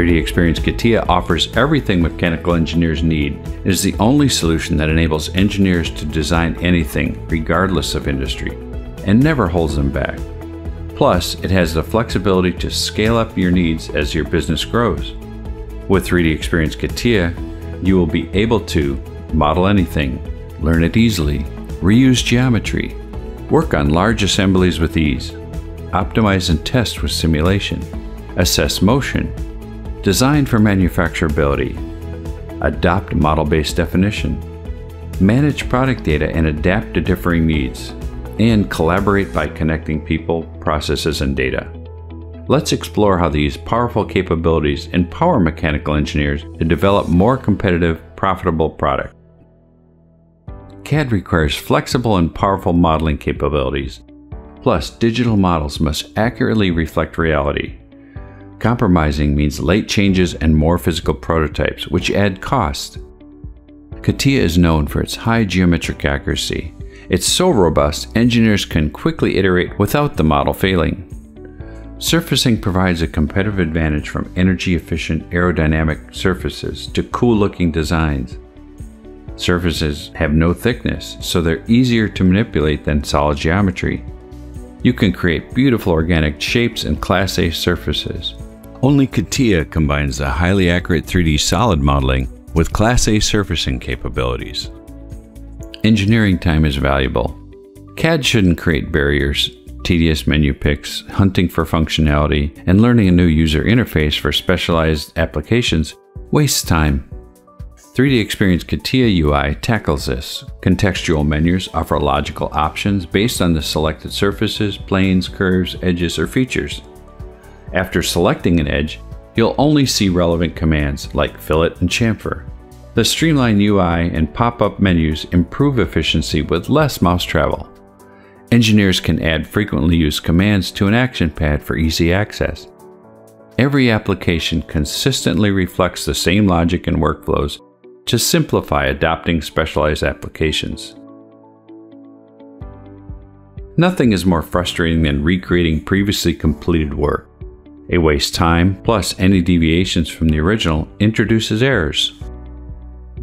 3DEXPERIENCE CATIA offers everything mechanical engineers need. It is the only solution that enables engineers to design anything, regardless of industry, and never holds them back. Plus, it has the flexibility to scale up your needs as your business grows. With 3DEXPERIENCE CATIA, you will be able to model anything, learn it easily, reuse geometry, work on large assemblies with ease, optimize and test with simulation, assess motion, design for manufacturability, adopt model-based definition, manage product data and adapt to differing needs, and collaborate by connecting people, processes, and data. Let's explore how these powerful capabilities empower mechanical engineers to develop more competitive, profitable products. CAD requires flexible and powerful modeling capabilities. Plus, digital models must accurately reflect reality. Compromising means late changes and more physical prototypes, which add cost. CATIA is known for its high geometric accuracy. It's so robust, engineers can quickly iterate without the model failing. Surfacing provides a competitive advantage, from energy-efficient aerodynamic surfaces to cool-looking designs. Surfaces have no thickness, so they're easier to manipulate than solid geometry. You can create beautiful organic shapes and Class A surfaces. Only CATIA combines the highly accurate 3D solid modeling with Class A surfacing capabilities. Engineering time is valuable. CAD shouldn't create barriers, tedious menu picks, hunting for functionality, and learning a new user interface for specialized applications wastes time. 3DEXPERIENCE CATIA UI tackles this. Contextual menus offer logical options based on the selected surfaces, planes, curves, edges, or features. After selecting an edge, you'll only see relevant commands like fillet and chamfer. The streamlined UI and pop-up menus improve efficiency with less mouse travel. Engineers can add frequently used commands to an action pad for easy access. Every application consistently reflects the same logic and workflows to simplify adopting specialized applications. Nothing is more frustrating than recreating previously completed work. It wastes time, plus any deviations from the original introduces errors.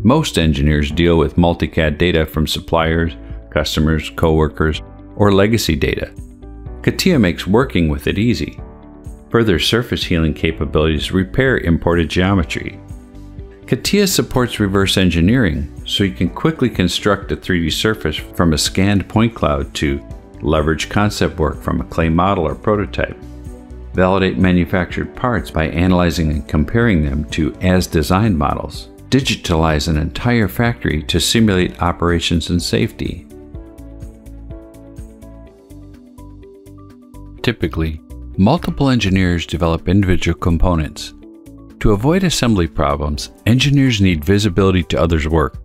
Most engineers deal with multi-CAD data from suppliers, customers, coworkers, or legacy data. CATIA makes working with it easy. Further surface healing capabilities repair imported geometry. CATIA supports reverse engineering, so you can quickly construct a 3D surface from a scanned point cloud to leverage concept work from a clay model or prototype, validate manufactured parts by analyzing and comparing them to as-designed models, digitalize an entire factory to simulate operations and safety. Typically, multiple engineers develop individual components. To avoid assembly problems, engineers need visibility to others' work.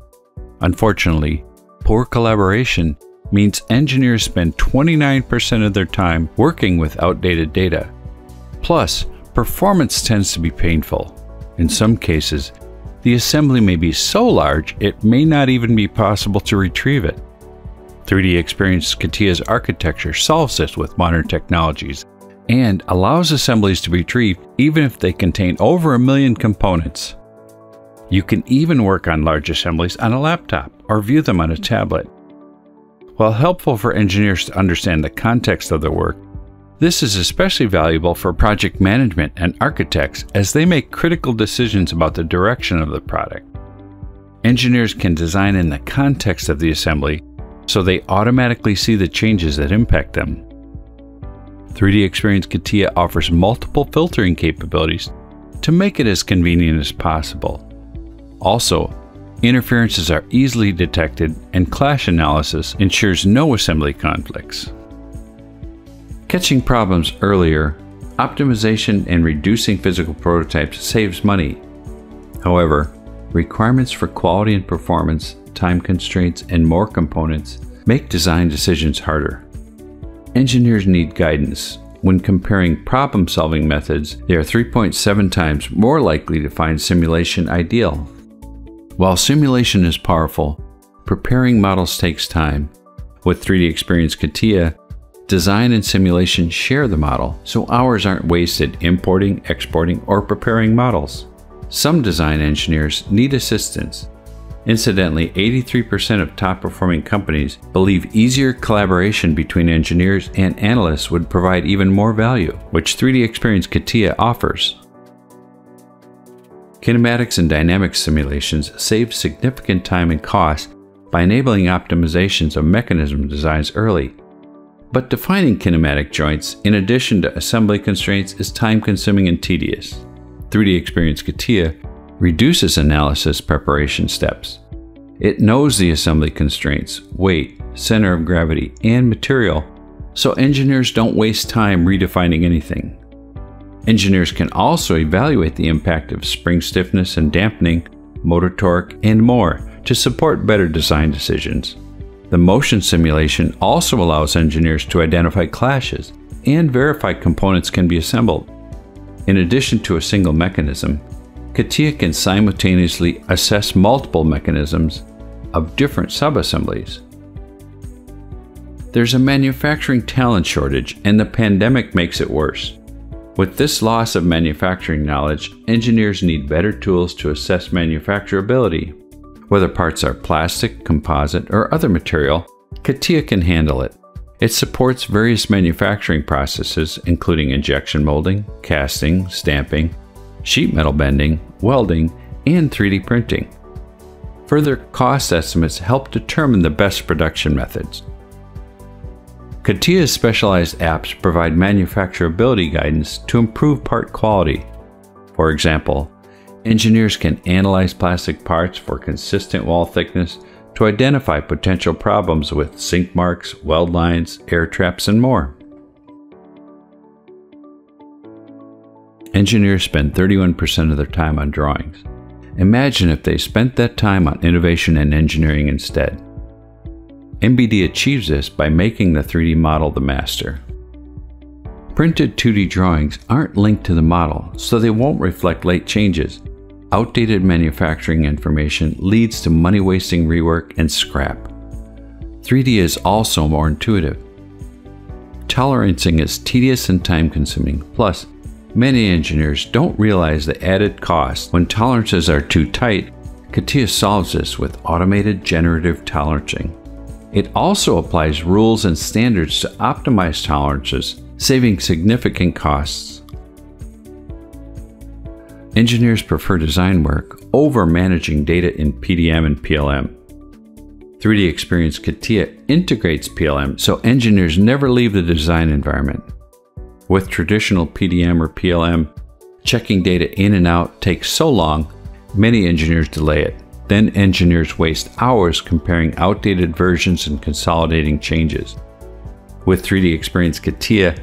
Unfortunately, poor collaboration means engineers spend 29% of their time working with outdated data. Plus, performance tends to be painful. In some cases, the assembly may be so large it may not even be possible to retrieve it. 3DEXPERIENCE CATIA's architecture solves this with modern technologies and allows assemblies to be retrieved even if they contain over 1 million components. You can even work on large assemblies on a laptop or view them on a tablet. While helpful for engineers to understand the context of their work, this is especially valuable for project management and architects as they make critical decisions about the direction of the product. Engineers can design in the context of the assembly, so they automatically see the changes that impact them. 3DEXPERIENCE CATIA offers multiple filtering capabilities to make it as convenient as possible. Also, interferences are easily detected and clash analysis ensures no assembly conflicts. Catching problems earlier, optimization and reducing physical prototypes saves money. However, requirements for quality and performance, time constraints, and more components make design decisions harder. Engineers need guidance. When comparing problem-solving methods, they are 3.7 times more likely to find simulation ideal. While simulation is powerful, preparing models takes time. With 3DEXPERIENCE CATIA, Design and simulation share the model, so hours aren't wasted importing, exporting, or preparing models. Some design engineers need assistance. Incidentally, 83% of top-performing companies believe easier collaboration between engineers and analysts would provide even more value, which 3DEXPERIENCE CATIA offers. Kinematics and dynamics simulations save significant time and cost by enabling optimizations of mechanism designs early. But defining kinematic joints, in addition to assembly constraints, is time-consuming and tedious. 3DEXPERIENCE CATIA reduces analysis preparation steps. It knows the assembly constraints, weight, center of gravity, and material, so engineers don't waste time redefining anything. Engineers can also evaluate the impact of spring stiffness and dampening, motor torque, and more to support better design decisions. The motion simulation also allows engineers to identify clashes and verify components can be assembled. In addition to a single mechanism, CATIA can simultaneously assess multiple mechanisms of different subassemblies. There's a manufacturing talent shortage, and the pandemic makes it worse. With this loss of manufacturing knowledge, engineers need better tools to assess manufacturability. Whether parts are plastic, composite, or other material, CATIA can handle it. It supports various manufacturing processes, including injection molding, casting, stamping, sheet metal bending, welding, and 3D printing. Further cost estimates help determine the best production methods. CATIA's specialized apps provide manufacturability guidance to improve part quality. For example, engineers can analyze plastic parts for consistent wall thickness to identify potential problems with sink marks, weld lines, air traps, and more. Engineers spend 31% of their time on drawings. Imagine if they spent that time on innovation and engineering instead. MBD achieves this by making the 3D model the master. Printed 2D drawings aren't linked to the model, so they won't reflect late changes. Outdated manufacturing information leads to money-wasting rework and scrap. 3D is also more intuitive. Tolerancing is tedious and time-consuming, plus, many engineers don't realize the added cost. When tolerances are too tight, CATIA solves this with automated generative tolerancing. It also applies rules and standards to optimize tolerances, saving significant costs. Engineers prefer design work over managing data in PDM and PLM. 3DEXPERIENCE CATIA integrates PLM so engineers never leave the design environment. With traditional PDM or PLM, checking data in and out takes so long, many engineers delay it. Then engineers waste hours comparing outdated versions and consolidating changes. With 3DEXPERIENCE CATIA,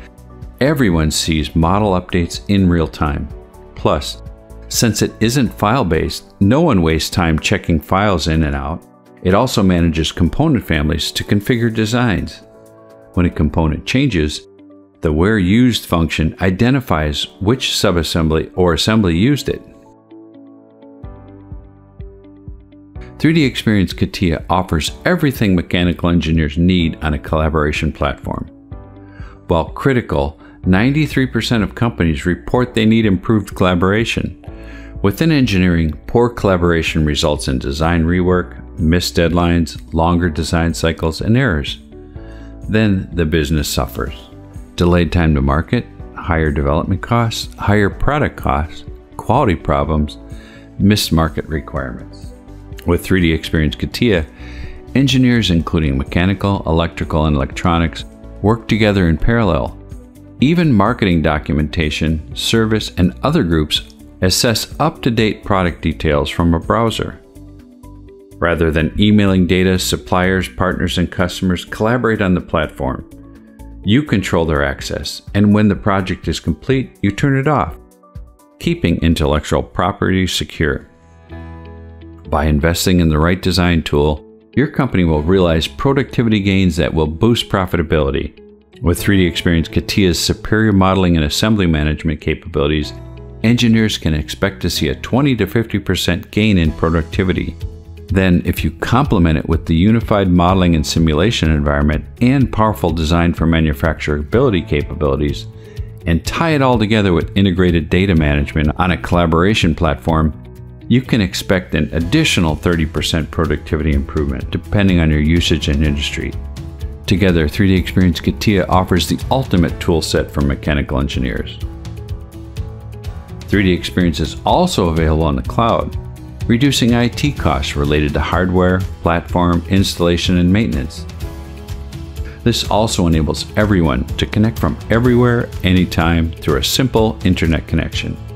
everyone sees model updates in real time. Plus, since it isn't file-based, no one wastes time checking files in and out. It also manages component families to configure designs. When a component changes, the where used function identifies which subassembly or assembly used it. 3DEXPERIENCE CATIA offers everything mechanical engineers need on a collaboration platform. While critical, 93% of companies report they need improved collaboration. Within engineering, poor collaboration results in design rework, missed deadlines, longer design cycles, and errors. Then the business suffers. Delayed time to market, higher development costs, higher product costs, quality problems, missed market requirements. With 3DEXPERIENCE CATIA, engineers including mechanical, electrical, and electronics work together in parallel. Even marketing documentation, service, and other groups assess up-to-date product details from a browser. Rather than emailing data, suppliers, partners, and customers collaborate on the platform. You control their access, and when the project is complete, you turn it off, keeping intellectual property secure. By investing in the right design tool, your company will realize productivity gains that will boost profitability. With 3DEXPERIENCE CATIA's superior modeling and assembly management capabilities, engineers can expect to see a 20 to 50% gain in productivity. Then, if you complement it with the unified modeling and simulation environment and powerful design for manufacturability capabilities, and tie it all together with integrated data management on a collaboration platform, you can expect an additional 30% productivity improvement depending on your usage and industry. Together, 3DEXPERIENCE CATIA offers the ultimate toolset for mechanical engineers. 3DEXPERIENCE is also available on the cloud, reducing IT costs related to hardware, platform, installation, and maintenance. This also enables everyone to connect from everywhere, anytime, through a simple internet connection.